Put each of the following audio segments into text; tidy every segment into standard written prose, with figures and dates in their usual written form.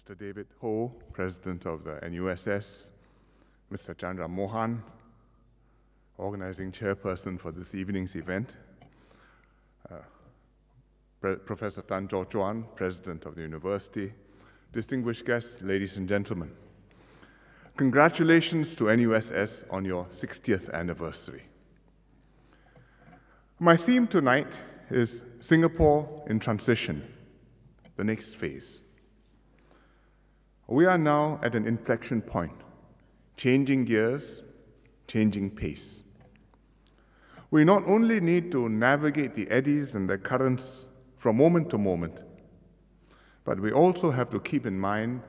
Mr. David Ho, President of the NUSS, Mr. Chandra Mohan, Organizing Chairperson for this evening's event, Professor Tan Chorh Chuan, President of the University, distinguished guests, ladies and gentlemen. Congratulations to NUSS on your 60th anniversary. My theme tonight is Singapore in Transition, the next phase. We are now at an inflection point, changing gears, changing pace. We not only need to navigate the eddies and the currents from moment to moment, but we also have to keep in mind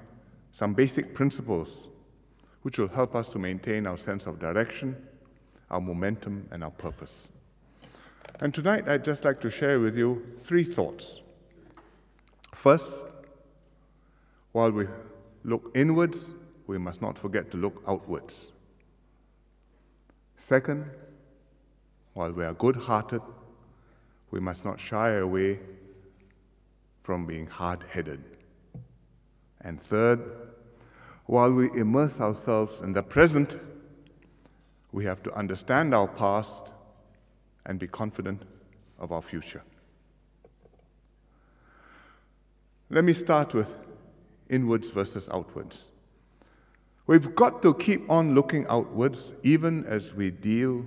some basic principles which will help us to maintain our sense of direction, our momentum, and our purpose. And tonight, I'd just like to share with you three thoughts. First, while we look inwards, we must not forget to look outwards. Second, while we are good-hearted, we must not shy away from being hard-headed. And third, while we immerse ourselves in the present, we have to understand our past and be confident of our future. Let me start with inwards versus outwards. We've got to keep on looking outwards even as we deal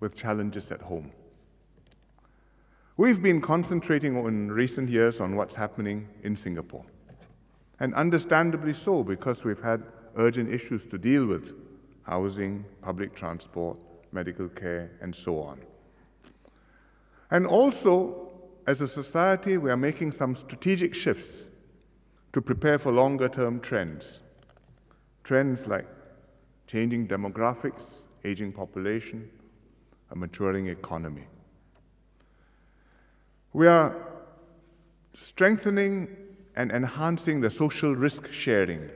with challenges at home. We've been concentrating in recent years on what's happening in Singapore, and understandably so, because we've had urgent issues to deal with: housing, public transport, medical care, and so on. And also, as a society, we are making some strategic shifts to prepare for longer-term trends. Trends like changing demographics, aging population, a maturing economy. We are strengthening and enhancing the social risk-sharing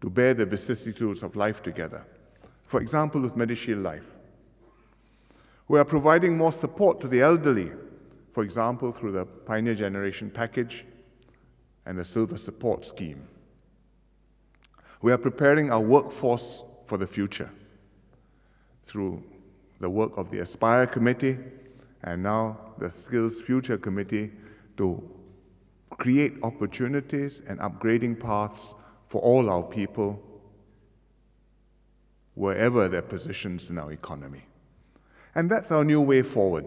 to bear the vicissitudes of life together. For example, with MediShield Life. We are providing more support to the elderly, for example, through the Pioneer Generation Package and the Silver Support Scheme. We are preparing our workforce for the future through the work of the Aspire Committee and now the Skills Future Committee to create opportunities and upgrading paths for all our people, wherever their positions in our economy. And that's our new way forward.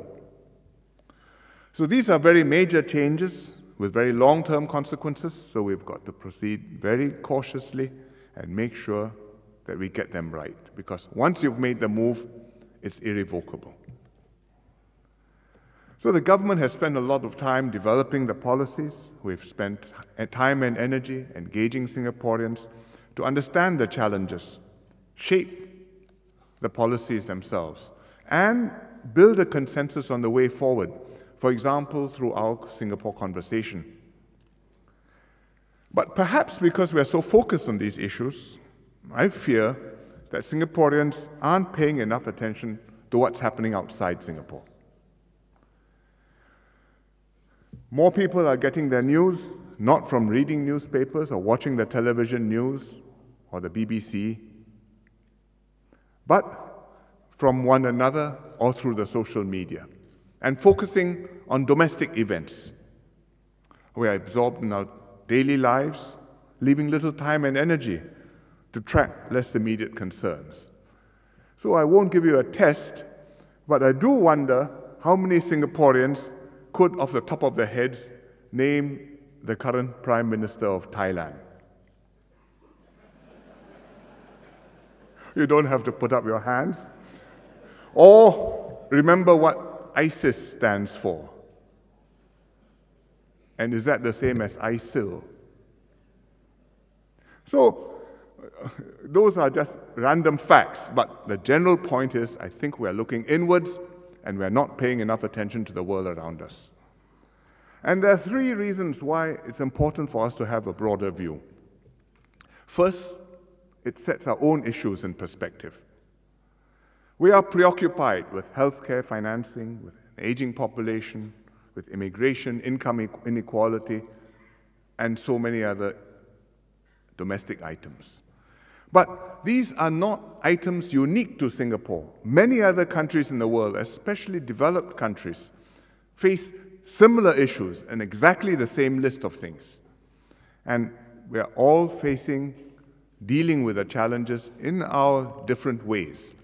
So these are very major changes with very long-term consequences, so we've got to proceed very cautiously and make sure that we get them right, because once you've made the move, it's irrevocable. So the government has spent a lot of time developing the policies. We've spent time and energy engaging Singaporeans to understand the challenges, shape the policies themselves, and build a consensus on the way forward, for example, through our Singapore conversation. But perhaps because we are so focused on these issues, I fear that Singaporeans aren't paying enough attention to what's happening outside Singapore. More people are getting their news not from reading newspapers or watching the television news or the BBC, but from one another or through the social media, and focusing on domestic events. We are absorbed in our daily lives, leaving little time and energy to track less immediate concerns. So I won't give you a test, but I do wonder how many Singaporeans could, off the top of their heads, name the current Prime Minister of Thailand. You don't have to put up your hands. Or remember what ISIS stands for. And is that the same as ISIL? So those are just random facts, but the general point is I think we are looking inwards and we're not paying enough attention to the world around us. And there are three reasons why it's important for us to have a broader view. First, it sets our own issues in perspective. We are preoccupied with healthcare financing, with an aging population, with immigration, income inequality, and so many other domestic items. But these are not items unique to Singapore. Many other countries in the world, especially developed countries, face similar issues and exactly the same list of things. And we're all dealing with the challenges in our different ways.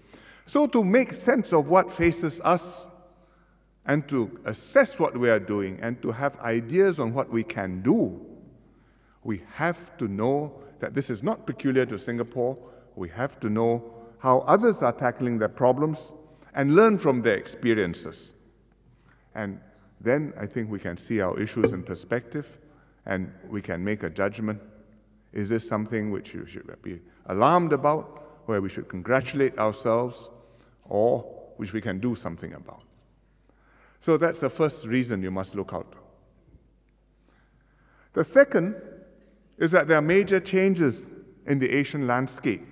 So to make sense of what faces us and to assess what we are doing and to have ideas on what we can do, we have to know that this is not peculiar to Singapore. We have to know how others are tackling their problems and learn from their experiences. And then I think we can see our issues in perspective and we can make a judgment. Is this something which you should be alarmed about, where we should congratulate ourselves, or which we can do something about? So that's the first reason you must look out. The second is that there are major changes in the Asian landscape,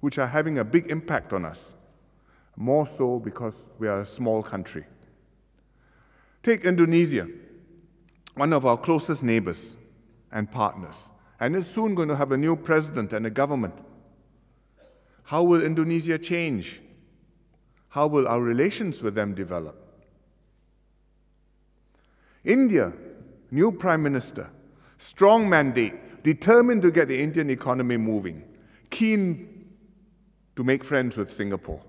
which are having a big impact on us, more so because we are a small country. Take Indonesia, one of our closest neighbors and partners, and it's soon going to have a new president and a government. How will Indonesia change? How will our relations with them develop? India, new prime minister, strong mandate, determined to get the Indian economy moving, keen to make friends with Singapore.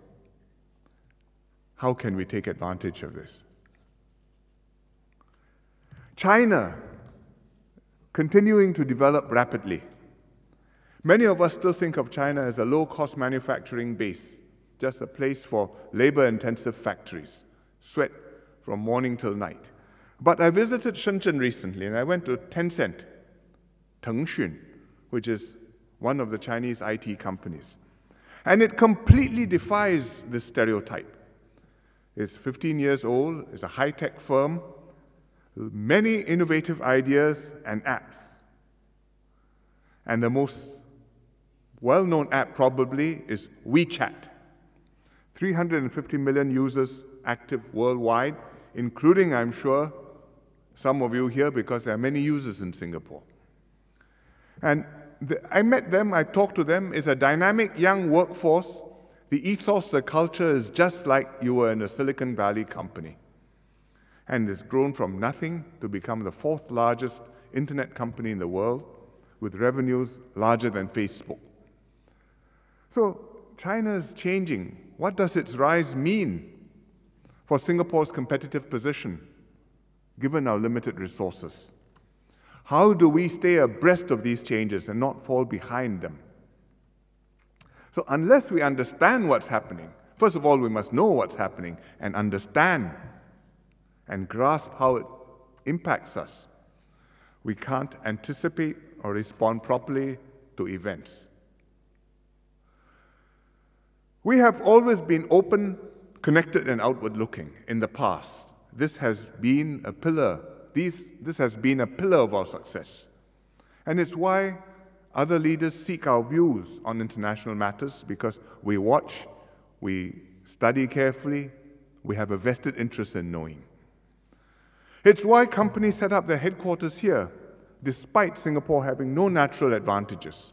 How can we take advantage of this? China, continuing to develop rapidly. Many of us still think of China as a low-cost manufacturing base, just a place for labor-intensive factories, sweat from morning till night. But I visited Shenzhen recently, and I went to Tencent, Tengxun, which is one of the Chinese IT companies. And it completely defies this stereotype. It's 15 years old, it's a high-tech firm, many innovative ideas and apps. And the most well-known app probably is WeChat. 350 million users active worldwide, including, I'm sure, some of you here because there are many users in Singapore. And I met them, I talked to them. It's a dynamic young workforce. The ethos, the culture is just like you were in a Silicon Valley company. And it's grown from nothing to become the fourth largest internet company in the world, with revenues larger than Facebook. So China is changing. What does its rise mean for Singapore's competitive position, given our limited resources? How do we stay abreast of these changes and not fall behind them? So unless we understand what's happening, first of all, we must know what's happening and understand and grasp how it impacts us. We can't anticipate or respond properly to events. We have always been open, connected, and outward-looking in the past. This has been a pillar. This has been a pillar of our success. And it's why other leaders seek our views on international matters, because we watch, we study carefully, we have a vested interest in knowing. It's why companies set up their headquarters here, despite Singapore having no natural advantages.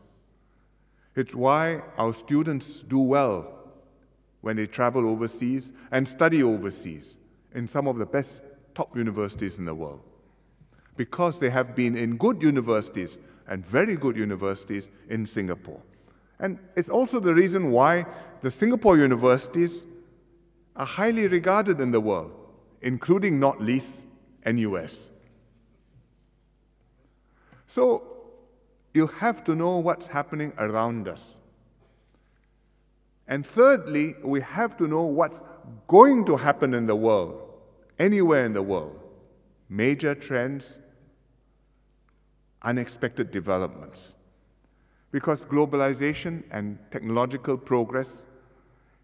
It's why our students do well when they travel overseas and study overseas in some of the best top universities in the world, because they have been in good universities and very good universities in Singapore. And it's also the reason why the Singapore universities are highly regarded in the world, including not least NUS. So you have to know what's happening around us. And thirdly, we have to know what's going to happen in the world, anywhere in the world. Major trends, unexpected developments. Because globalization and technological progress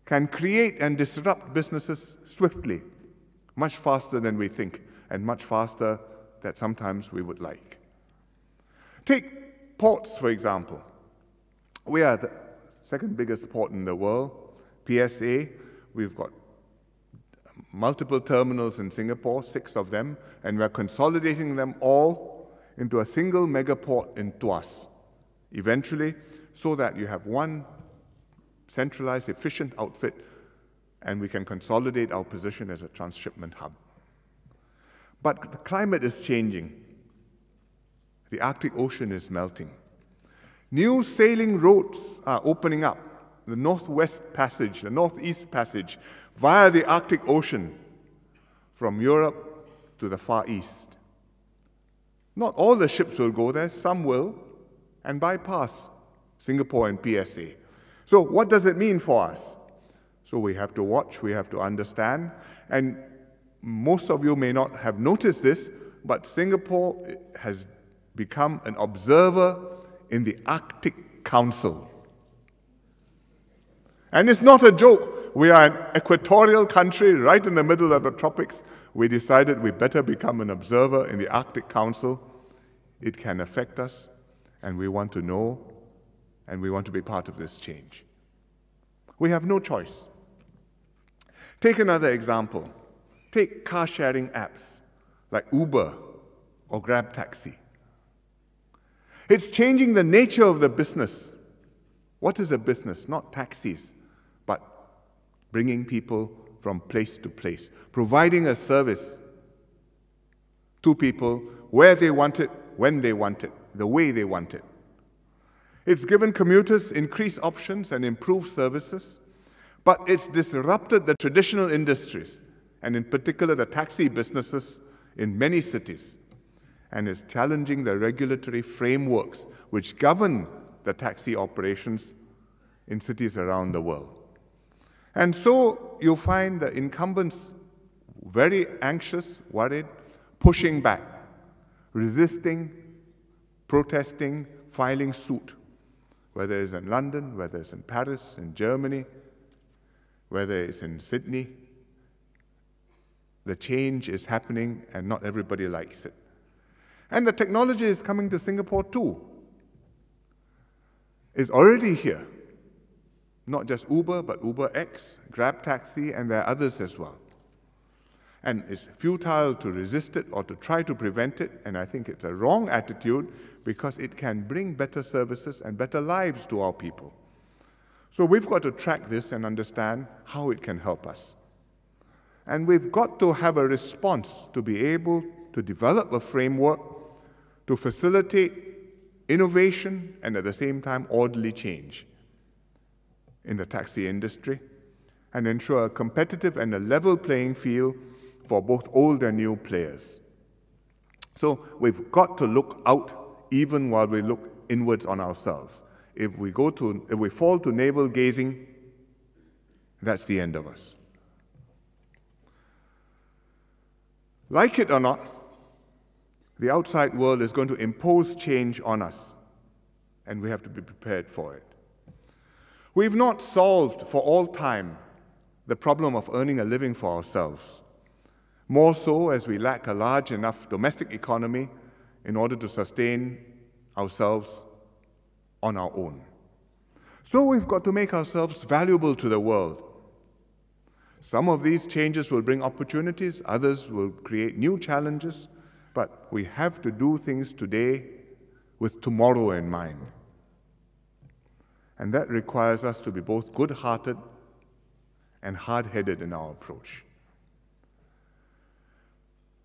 can create and disrupt businesses swiftly, much faster than we think, and much faster than sometimes we would like. Take ports, for example. We are the second biggest port in the world, PSA. We've got multiple terminals in Singapore, 6 of them, and we're consolidating them all into a single megaport in Tuas, eventually, so that you have one centralized, efficient outfit, and we can consolidate our position as a transshipment hub. But the climate is changing. The Arctic Ocean is melting. New sailing routes are opening up. The Northwest Passage, the Northeast Passage, via the Arctic Ocean, from Europe to the Far East. Not all the ships will go there, some will, and bypass Singapore and PSA. So what does it mean for us? So we have to watch, we have to understand, and most of you may not have noticed this, but Singapore has become an observer in the Arctic Council. And it's not a joke. We are an equatorial country right in the middle of the tropics. We decided we better become an observer in the Arctic Council. It can affect us, and we want to know, and we want to be part of this change. We have no choice. Take another example. Take car-sharing apps like Uber or GrabTaxi. It's changing the nature of the business. What is a business? Not taxis, but bringing people from place to place, providing a service to people where they want it, when they want it, the way they want it. It's given commuters increased options and improved services, but it's disrupted the traditional industries, and in particular the taxi businesses in many cities, and it's challenging the regulatory frameworks which govern the taxi operations in cities around the world. And so you find the incumbents very anxious, worried, pushing back, resisting, protesting, filing suit, whether it's in London, whether it's in Paris, in Germany, whether it's in Sydney. The change is happening and not everybody likes it. And the technology is coming to Singapore too. Is already here, not just Uber, but UberX, GrabTaxi, and there are others as well. And it's futile to resist it or to try to prevent it, and I think it's a wrong attitude because it can bring better services and better lives to our people. So we've got to track this and understand how it can help us. And we've got to have a response to be able to develop a framework to facilitate innovation and at the same time orderly change in the taxi industry and ensure a competitive and a level playing field for both old and new players. So we've got to look out even while we look inwards on ourselves. If we fall to navel gazing, that's the end of us. Like it or not, the outside world is going to impose change on us, and we have to be prepared for it. We've not solved for all time the problem of earning a living for ourselves, more so as we lack a large enough domestic economy in order to sustain ourselves on our own. So we've got to make ourselves valuable to the world. Some of these changes will bring opportunities, others will create new challenges, but we have to do things today with tomorrow in mind. And that requires us to be both good-hearted and hard-headed in our approach.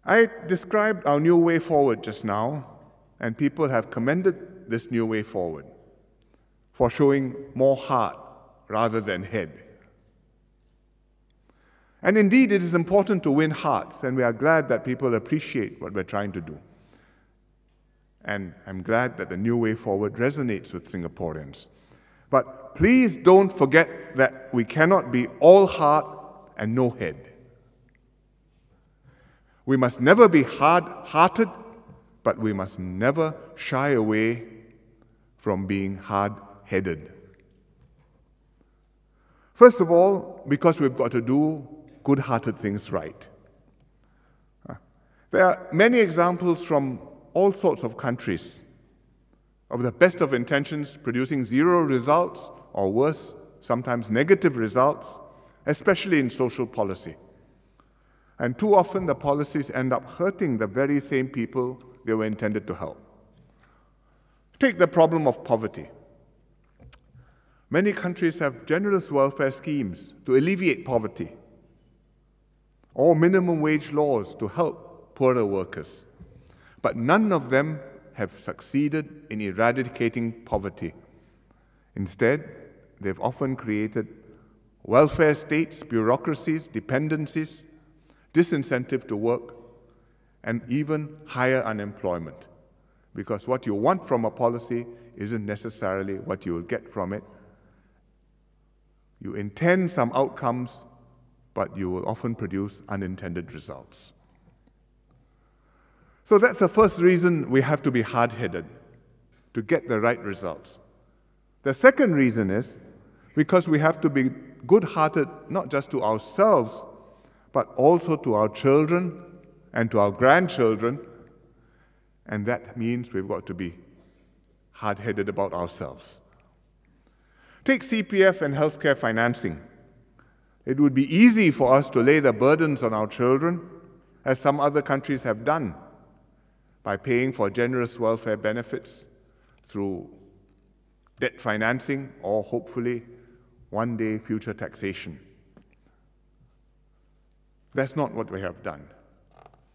I described our new way forward just now, and people have commended this new way forward for showing more heart rather than head. And indeed, it is important to win hearts, and we are glad that people appreciate what we're trying to do. And I'm glad that the new way forward resonates with Singaporeans. But please don't forget that we cannot be all heart and no head. We must never be hard-hearted, but we must never shy away from being hard-headed. First of all, because we've got to do good-hearted things right. There are many examples from all sorts of countries of the best of intentions producing zero results, or worse, sometimes negative results, especially in social policy. And too often the policies end up hurting the very same people they were intended to help. Take the problem of poverty. Many countries have generous welfare schemes to alleviate poverty, or minimum wage laws to help poorer workers. But none of them have succeeded in eradicating poverty. Instead, they've often created welfare states, bureaucracies, dependencies, disincentive to work, and even higher unemployment. Because what you want from a policy isn't necessarily what you will get from it. You intend some outcomes, but you will often produce unintended results. So that's the first reason we have to be hard-headed, to get the right results. The second reason is because we have to be good-hearted, not just to ourselves, but also to our children and to our grandchildren. And that means we've got to be hard-headed about ourselves. Take CPF and healthcare financing. It would be easy for us to lay the burdens on our children, as some other countries have done, by paying for generous welfare benefits through debt financing or, hopefully, one day future taxation. That's not what we have done.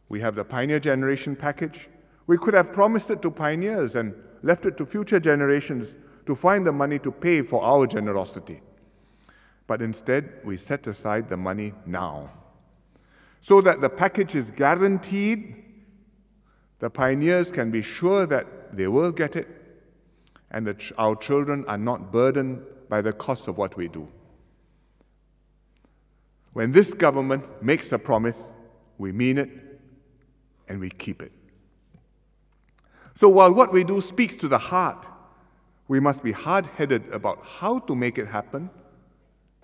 We have the Pioneer Generation Package. We could have promised it to pioneers and left it to future generations to find the money to pay for our generosity. But instead, we set aside the money now, so that the package is guaranteed. The pioneers can be sure that they will get it, and that our children are not burdened by the cost of what we do. When this government makes a promise, we mean it, and we keep it. So while what we do speaks to the heart, we must be hard-headed about how to make it happen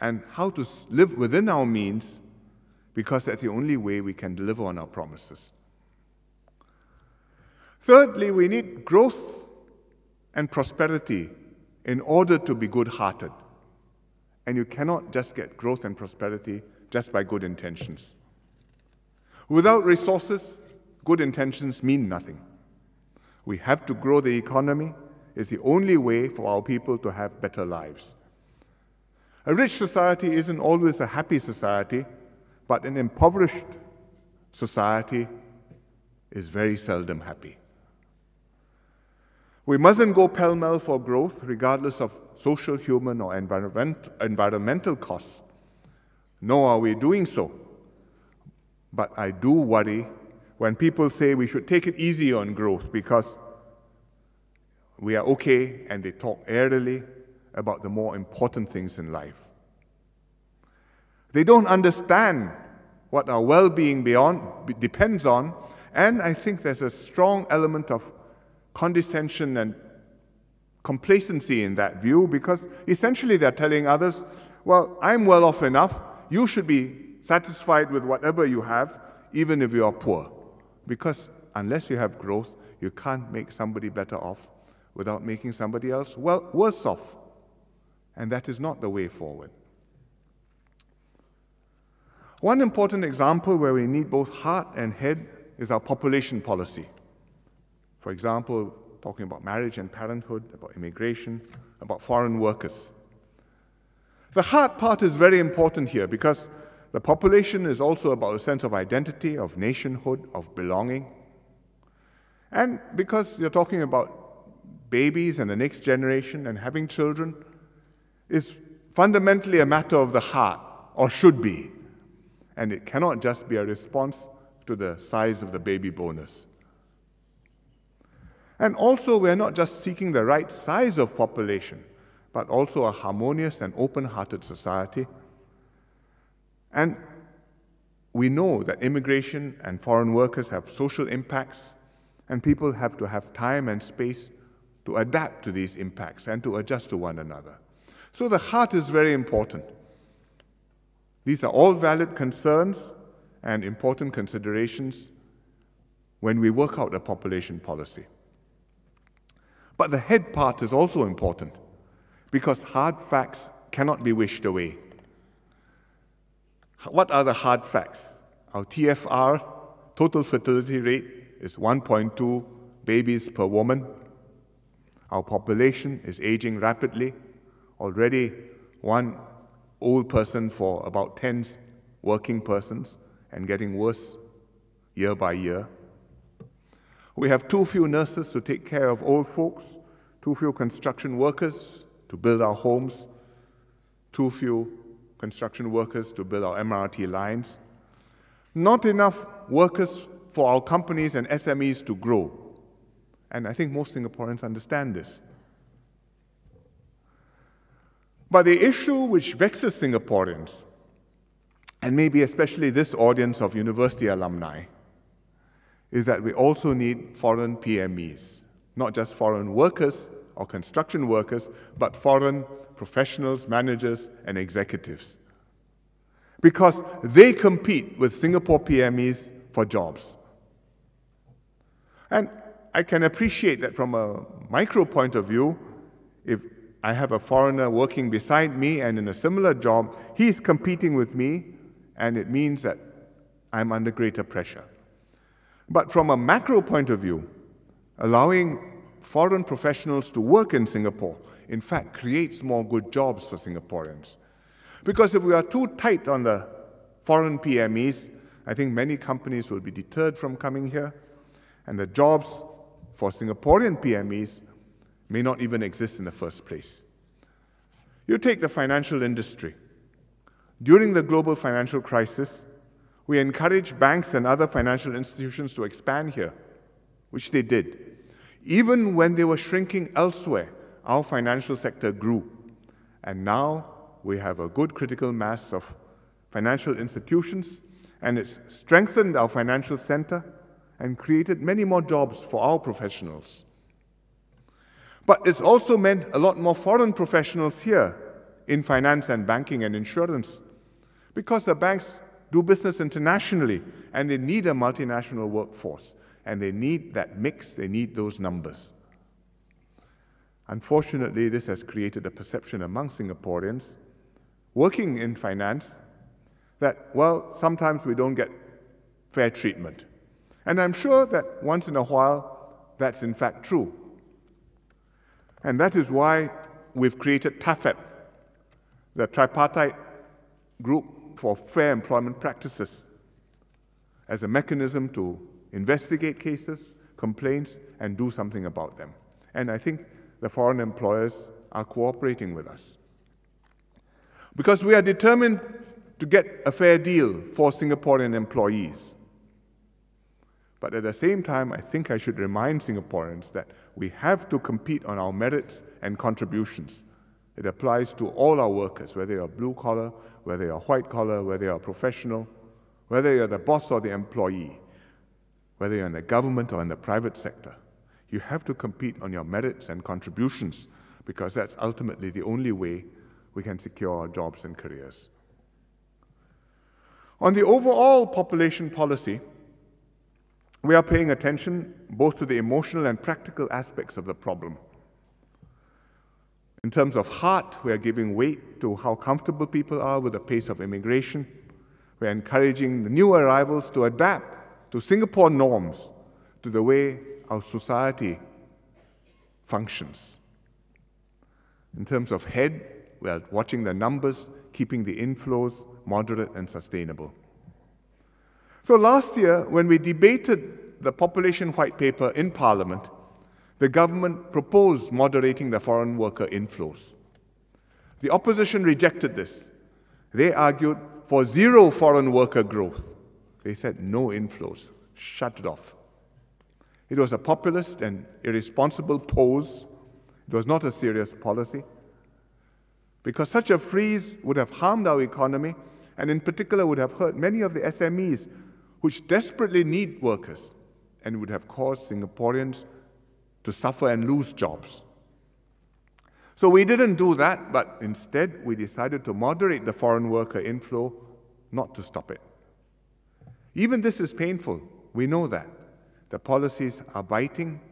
and how to live within our means, because that's the only way we can deliver on our promises. Thirdly, we need growth and prosperity in order to be good-hearted. And you cannot just get growth and prosperity just by good intentions. Without resources, good intentions mean nothing. We have to grow the economy. It's the only way for our people to have better lives. A rich society isn't always a happy society, but an impoverished society is very seldom happy. We mustn't go pell-mell for growth, regardless of social, human, or environmental costs. Nor are we doing so. But I do worry when people say we should take it easy on growth because we are okay, and they talk airily about the more important things in life. They don't understand what our well-being depends on, and I think there's a strong element of condescension and complacency in that view, because essentially they're telling others, well, I'm well off enough, you should be satisfied with whatever you have, even if you are poor. Because unless you have growth, you can't make somebody better off without making somebody else worse off. And that is not the way forward. One important example where we need both heart and head is our population policy. For example, talking about marriage and parenthood, about immigration, about foreign workers. The heart part is very important here because the population is also about a sense of identity, of nationhood, of belonging. And because you're talking about babies and the next generation, and having children is fundamentally a matter of the heart, or should be. And it cannot just be a response to the size of the baby bonus. And also, we're not just seeking the right size of population, but also a harmonious and open-hearted society. And we know that immigration and foreign workers have social impacts, and people have to have time and space to adapt to these impacts and to adjust to one another. So the heart is very important. These are all valid concerns and important considerations when we work out a population policy. But the head part is also important, because hard facts cannot be wished away. What are the hard facts? Our TFR, total fertility rate, is 1.2 babies per woman. Our population is aging rapidly. Already, one old person for about 10 working persons, and getting worse year by year. We have too few nurses to take care of old folks, too few construction workers to build our homes, too few construction workers to build our MRT lines, not enough workers for our companies and SMEs to grow. And I think most Singaporeans understand this. But the issue which vexes Singaporeans, and maybe especially this audience of university alumni, is that we also need foreign PMEs, not just foreign workers or construction workers, but foreign professionals, managers, and executives. Because they compete with Singapore PMEs for jobs. And I can appreciate that from a micro point of view, if I have a foreigner working beside me and in a similar job, he's competing with me, and it means that I'm under greater pressure. But from a macro point of view, allowing foreign professionals to work in Singapore, in fact, creates more good jobs for Singaporeans. Because if we are too tight on the foreign PMEs, I think many companies will be deterred from coming here, and the jobs for Singaporean PMEs may not even exist in the first place. You take the financial industry. During the global financial crisis, we encouraged banks and other financial institutions to expand here, which they did. Even when they were shrinking elsewhere, our financial sector grew. And now we have a good critical mass of financial institutions, and it's strengthened our financial center and created many more jobs for our professionals. But it's also meant a lot more foreign professionals here in finance and banking and insurance, because the banks do business internationally, and they need a multinational workforce, and they need that mix, they need those numbers. Unfortunately, this has created a perception among Singaporeans working in finance that, well, sometimes we don't get fair treatment. And I'm sure that once in a while, that's in fact true. And that is why we've created TAFEP, the Tripartite Group for Fair Employment Practices, as a mechanism to investigate cases, complaints, and do something about them. And I think the foreign employers are cooperating with us. Because we are determined to get a fair deal for Singaporean employees. But at the same time, I think I should remind Singaporeans that we have to compete on our merits and contributions. It applies to all our workers, whether you're blue collar, whether you're white collar, whether you're professional, whether you're the boss or the employee, whether you're in the government or in the private sector. You have to compete on your merits and contributions, because that's ultimately the only way we can secure our jobs and careers. On the overall population policy, we are paying attention both to the emotional and practical aspects of the problem. In terms of heart, we are giving weight to how comfortable people are with the pace of immigration. We are encouraging the new arrivals to adapt to Singapore norms, to the way our society functions. In terms of head, we are watching the numbers, keeping the inflows moderate and sustainable. So last year, when we debated the population white paper in Parliament, the government proposed moderating the foreign worker inflows. The opposition rejected this. They argued for zero foreign worker growth. They said no inflows, shut it off. It was a populist and irresponsible pose. It was not a serious policy, because such a freeze would have harmed our economy, and in particular would have hurt many of the SMEs which desperately need workers, and would have caused Singaporeans to suffer and lose jobs. So we didn't do that, but instead we decided to moderate the foreign worker inflow, not to stop it. Even this is painful, we know that. The policies are biting.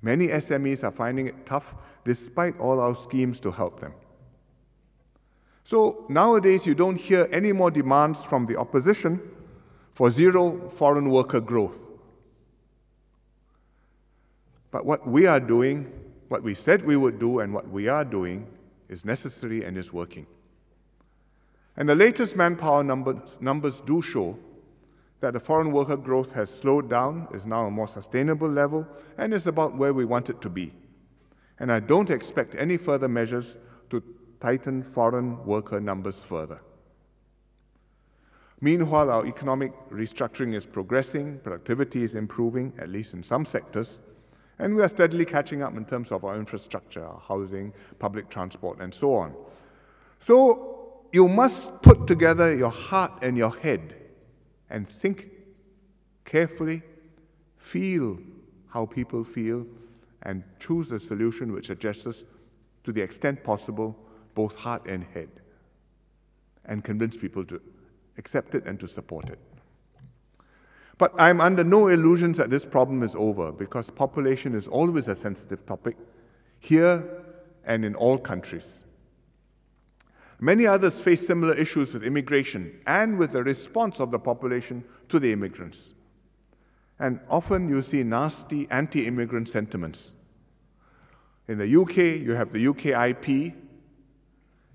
Many SMEs are finding it tough, despite all our schemes to help them. So nowadays you don't hear any more demands from the opposition for zero foreign worker growth. But what we are doing What we said we would do and what we are doing is necessary and is working. And the latest manpower numbers do show that the foreign worker growth has slowed down, is now a more sustainable level, and is about where we want it to be. And I don't expect any further measures to tighten foreign worker numbers further. Meanwhile, our economic restructuring is progressing, productivity is improving, at least in some sectors, and we are steadily catching up in terms of our infrastructure, our housing, public transport, and so on. So you must put together your heart and your head and think carefully, feel how people feel, and choose a solution which addresses, to the extent possible, both heart and head, and convince people to accept it and to support it. But I'm under no illusions that this problem is over, because population is always a sensitive topic, here and in all countries. Many others face similar issues with immigration and with the response of the population to the immigrants. And often you see nasty anti-immigrant sentiments. In the UK, you have the UKIP.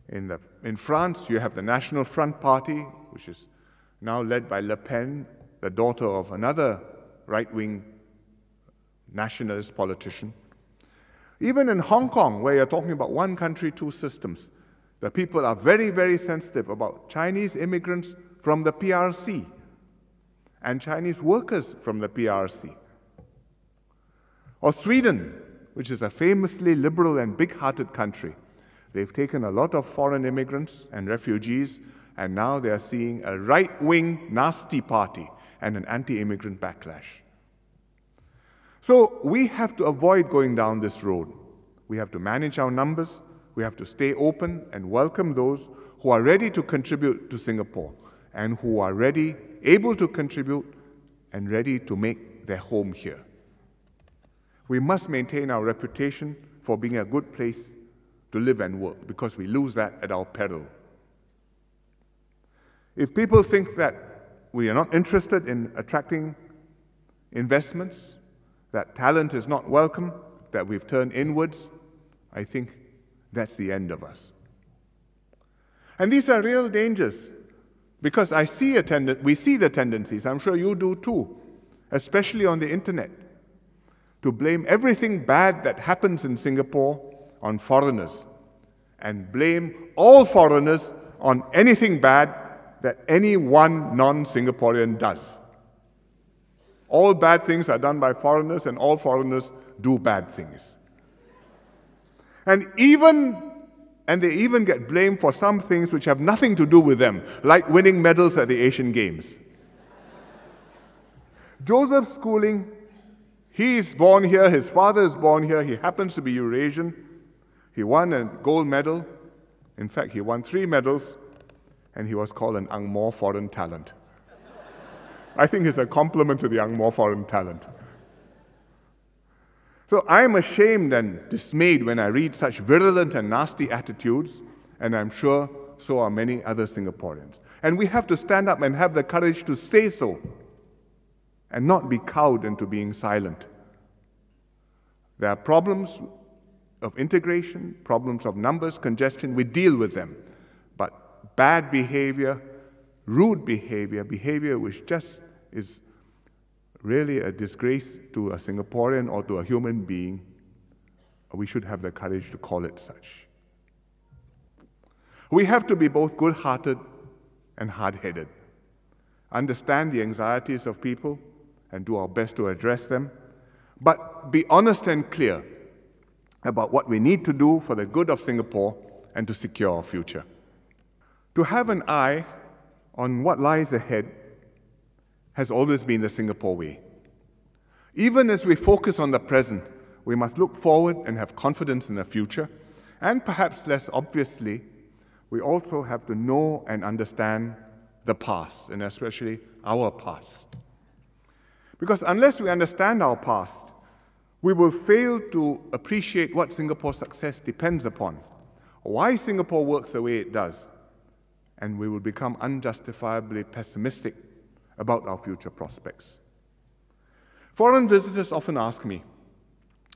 In France, you have the National Front Party, which is now led by Le Pen, the daughter of another right-wing nationalist politician. Even in Hong Kong, where you're talking about one country, two systems, the people are very, very sensitive about Chinese immigrants from the PRC and Chinese workers from the PRC. Or Sweden, which is a famously liberal and big-hearted country. They've taken a lot of foreign immigrants and refugees, and now they are seeing a right-wing nasty party and an anti-immigrant backlash. So we have to avoid going down this road. We have to manage our numbers. We have to stay open and welcome those who are ready to contribute to Singapore and who are ready, able to contribute, and ready to make their home here. We must maintain our reputation for being a good place to live and work, because we lose that at our peril. If people think that we are not interested in attracting investments, that talent is not welcome, that we've turned inwards, I think that's the end of us. And these are real dangers, because we see the tendencies, I'm sure you do too, especially on the internet, to blame everything bad that happens in Singapore on foreigners, and blame all foreigners on anything bad that any one non-Singaporean does. All bad things are done by foreigners, and all foreigners do bad things. And they even get blamed for some things which have nothing to do with them, like winning medals at the Asian Games. Joseph Schooling, he is born here, his father is born here, he happens to be Eurasian. He won a gold medal. In fact, he won 3 medals, and he was called an Ang Moh foreign talent. I think it's a compliment to the Ang Moh foreign talent. So I'm ashamed and dismayed when I read such virulent and nasty attitudes, and I'm sure so are many other Singaporeans. And we have to stand up and have the courage to say so, and not be cowed into being silent. There are problems of integration, problems of numbers, congestion, we deal with them. But bad behavior, rude behavior, behavior which just is really a disgrace to a Singaporean or to a human being, we should have the courage to call it such. We have to be both good-hearted and hard-headed, understand the anxieties of people and do our best to address them, but be honest and clear about what we need to do for the good of Singapore and to secure our future. To have an eye on what lies ahead has always been the Singapore way. Even as we focus on the present, we must look forward and have confidence in the future, and perhaps less obviously, we also have to know and understand the past, and especially our past. Because unless we understand our past, we will fail to appreciate what Singapore's success depends upon, why Singapore works the way it does, and we will become unjustifiably pessimistic about our future prospects. Foreign visitors often ask me,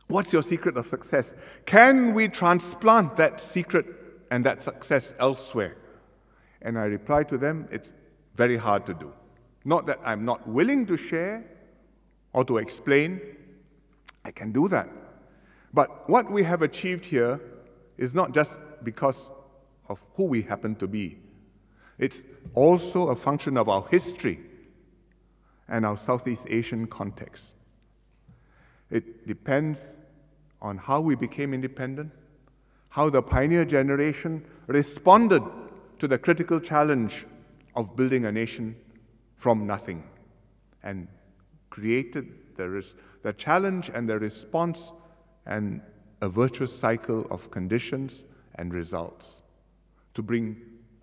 What's your secret of success? Can we transplant that secret and that success elsewhere? And I reply to them, it's very hard to do. Not that I'm not willing to share or to explain. I can do that. But what we have achieved here is not just because of who we happen to be. It's also a function of our history and our Southeast Asian context. It depends on how we became independent, how the pioneer generation responded to the critical challenge of building a nation from nothing, and created the challenge and the response and a virtuous cycle of conditions and results to bring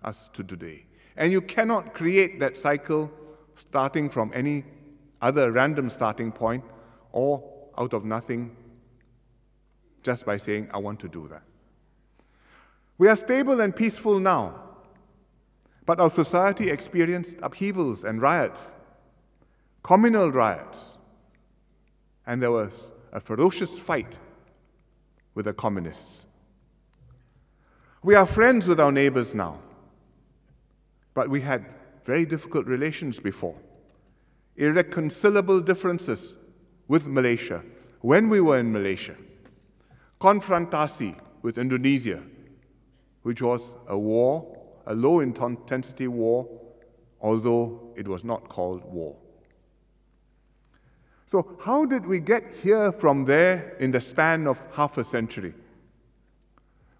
us to today. And you cannot create that cycle starting from any other random starting point or out of nothing just by saying, I want to do that. We are stable and peaceful now, but our society experienced upheavals and riots, communal riots, and there was a ferocious fight with the communists. We are friends with our neighbors now, but we had very difficult relations before, irreconcilable differences with Malaysia, when we were in Malaysia, Konfrontasi with Indonesia, which was a war, a low-intensity war, although it was not called war. So how did we get here from there in the span of half a century?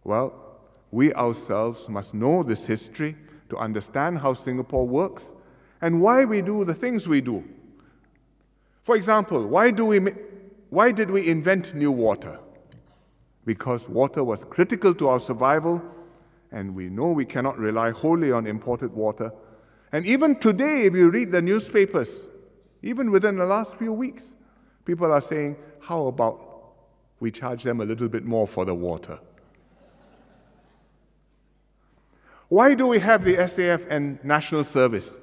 Well, we ourselves must know this history to understand how Singapore works and why we do the things we do. For example, why did we invent new water? Because water was critical to our survival, and we know we cannot rely wholly on imported water. And even today, if you read the newspapers, even within the last few weeks, people are saying, how about we charge them a little bit more for the water? Why do we have the SAF and National Service?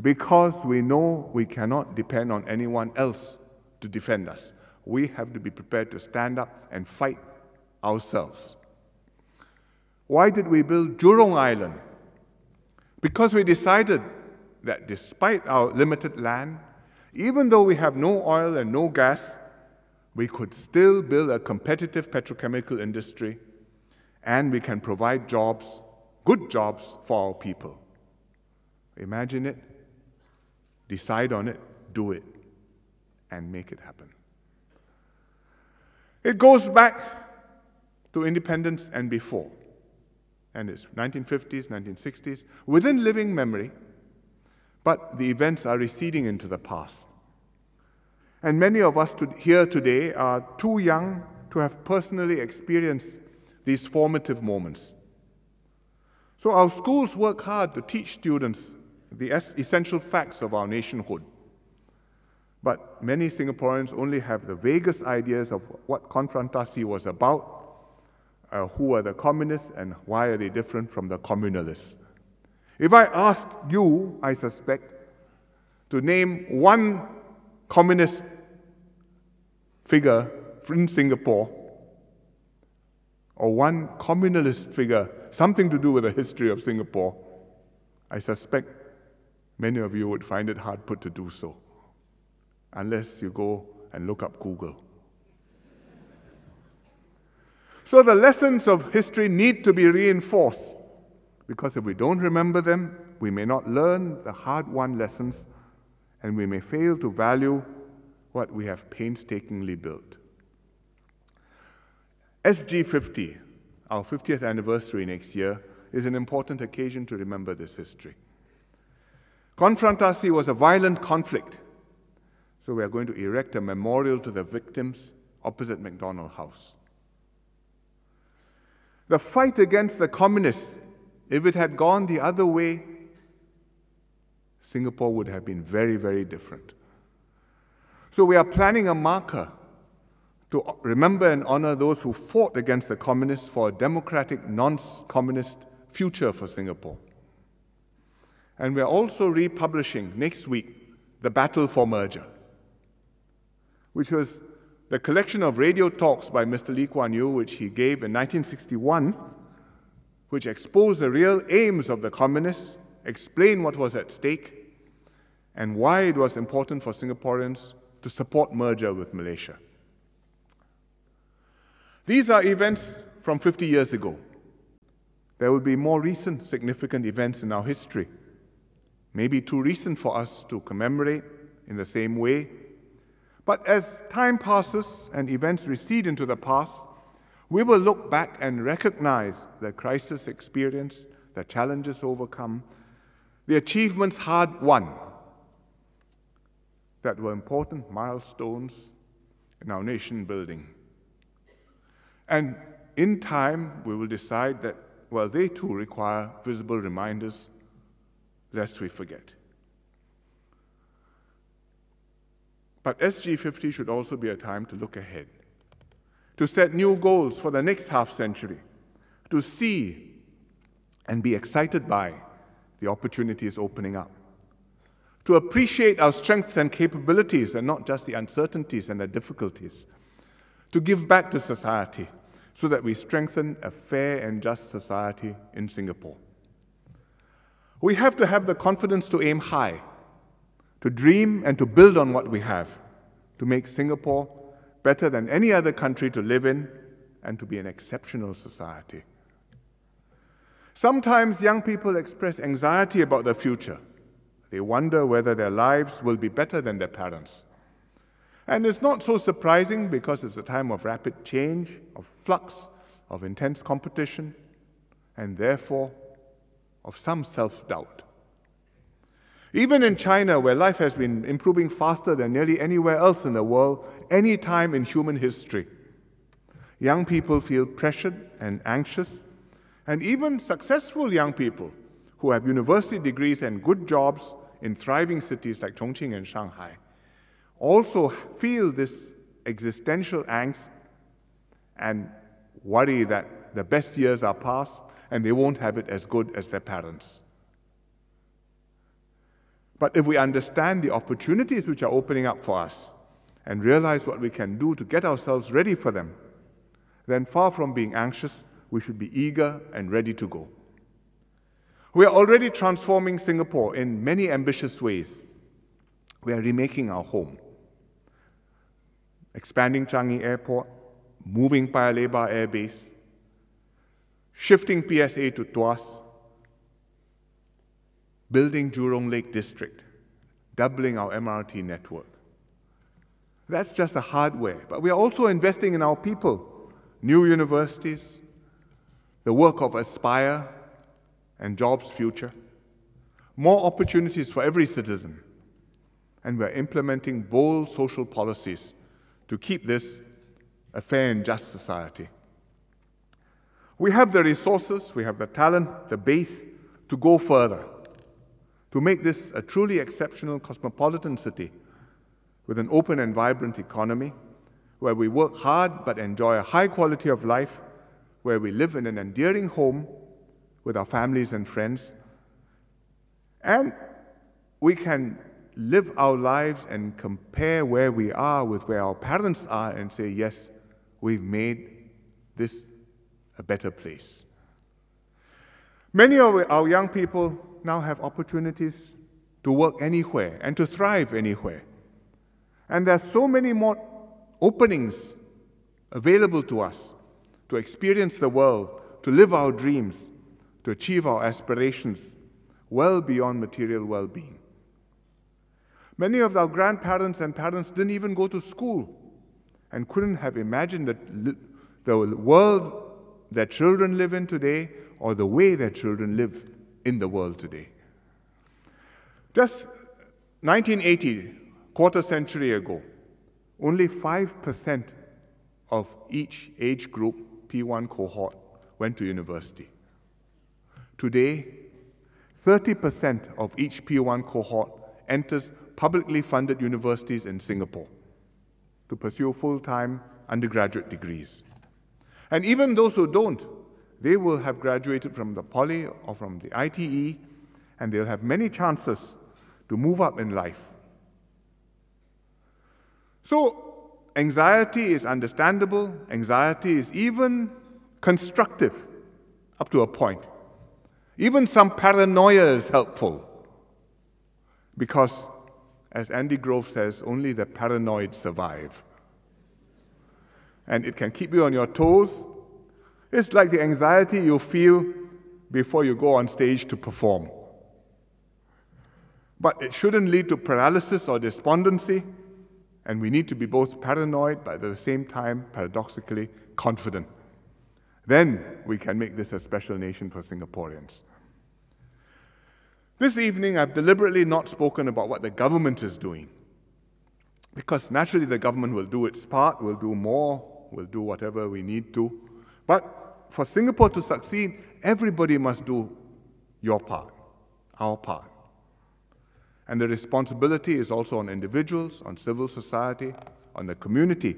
Because we know we cannot depend on anyone else to defend us. We have to be prepared to stand up and fight ourselves. Why did we build Jurong Island? Because we decided that despite our limited land, even though we have no oil and no gas, we could still build a competitive petrochemical industry, and we can provide jobs, good jobs, for our people. Imagine it. Decide on it, do it, and make it happen. It goes back to independence and before, and it's 1950s, 1960s, within living memory, but the events are receding into the past. And many of us here today are too young to have personally experienced these formative moments. So our schools work hard to teach students the essential facts of our nationhood. But many Singaporeans only have the vaguest ideas of what Konfrontasi was about, who are the communists, and why are they different from the communalists. If I ask you, I suspect, to name one communist figure in Singapore, or one communalist figure, something to do with the history of Singapore, I suspect many of you would find it hard put to do so, unless you go and look up Google. So the lessons of history need to be reinforced, because if we don't remember them, we may not learn the hard-won lessons, and we may fail to value what we have painstakingly built. SG50, our 50th anniversary next year, is an important occasion to remember this history. Konfrontasi was a violent conflict, so we are going to erect a memorial to the victims opposite McDonald House. The fight against the communists, if it had gone the other way, Singapore would have been very, very different. So we are planning a marker to remember and honor those who fought against the communists for a democratic, non-communist future for Singapore. And we're also republishing next week The Battle for Merger, which was The collection of radio talks by Mr. Lee Kuan Yew, which he gave in 1961, which exposed the real aims of the communists, explained what was at stake, and why it was important for Singaporeans to support merger with Malaysia. These are events from 50 years ago. There will be more recent significant events in our history, maybe too recent for us to commemorate in the same way. But as time passes and events recede into the past, we will look back and recognize the crisis experienced, the challenges overcome, the achievements hard won that were important milestones in our nation building. And in time, we will decide that, well, they too require visible reminders, lest we forget. But SG50 should also be a time to look ahead, to set new goals for the next half-century, to see and be excited by the opportunities opening up, to appreciate our strengths and capabilities and not just the uncertainties and the difficulties, to give back to society so that we strengthen a fair and just society in Singapore. We have to have the confidence to aim high, to dream and to build on what we have, to make Singapore better than any other country to live in and to be an exceptional society. Sometimes young people express anxiety about the future. They wonder whether their lives will be better than their parents. And it's not so surprising because it's a time of rapid change, of flux, of intense competition, and therefore of some self-doubt. Even in China, where life has been improving faster than nearly anywhere else in the world, any time in human history, young people feel pressured and anxious, and even successful young people who have university degrees and good jobs in thriving cities like Chongqing and Shanghai also feel this existential angst and worry that the best years are past and they won't have it as good as their parents. But if we understand the opportunities which are opening up for us and realize what we can do to get ourselves ready for them, then far from being anxious, we should be eager and ready to go. We are already transforming Singapore in many ambitious ways. We are remaking our home, expanding Changi Airport, moving Paya Lebar Air Base, shifting PSA to Tuas, building Jurong Lake District, doubling our MRT network. That's just the hardware, but we are also investing in our people, new universities, the work of Aspire and Jobs Future, more opportunities for every citizen, and we're implementing bold social policies to keep this a fair and just society. We have the resources, we have the talent, the base to go further, to make this a truly exceptional cosmopolitan city with an open and vibrant economy where we work hard but enjoy a high quality of life, where we live in an endearing home with our families and friends, and we can live our lives and compare where we are with where our parents are and say, yes, we've made this a better place. Many of our young people now have opportunities to work anywhere and to thrive anywhere. And there are so many more openings available to us to experience the world, to live our dreams, to achieve our aspirations well beyond material well-being. Many of our grandparents and parents didn't even go to school and couldn't have imagined the world their children live in today or the way their children live in the world today. Just 1980, quarter century ago, only 5% of each age group, P1 cohort, went to university. Today, 30% of each P1 cohort enters publicly funded universities in Singapore to pursue full-time undergraduate degrees. And even those who don't, they will have graduated from the poly or from the ITE, and they'll have many chances to move up in life. So Anxiety is understandable. Anxiety is even constructive up to a point. Even some paranoia is helpful, because, as Andy Grove says, only the paranoid survive. And it can keep you on your toes. It's like the anxiety you feel before you go on stage to perform. But it shouldn't lead to paralysis or despondency, and we need to be both paranoid, but at the same time, paradoxically, confident. Then we can make this a special nation for Singaporeans. This evening, I've deliberately not spoken about what the government is doing, because naturally the government will do its part, will do more, will do whatever we need to. But for Singapore to succeed, everybody must do your part, our part. And the responsibility is also on individuals, on civil society, on the community,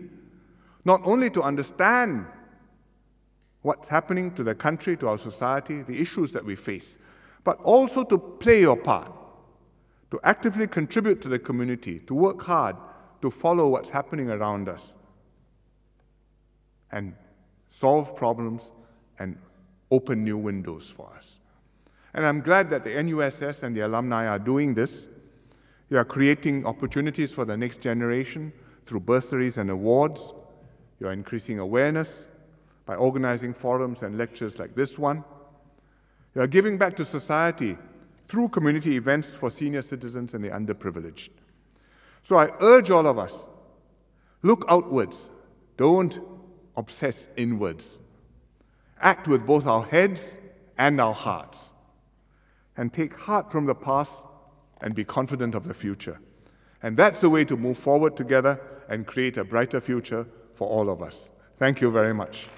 not only to understand what's happening to the country, to our society, the issues that we face, but also to play your part, to actively contribute to the community, to work hard, to follow what's happening around us, and solve problems and open new windows for us. And I'm glad that the NUSS and the alumni are doing this. You are creating opportunities for the next generation through bursaries and awards. You are increasing awareness by organizing forums and lectures like this one. You are giving back to society through community events for senior citizens and the underprivileged. So I urge all of us, look outwards, don't obsess inwards. Act with both our heads and our hearts, and take heart from the past and be confident of the future. And that's the way to move forward together and create a brighter future for all of us. Thank you very much.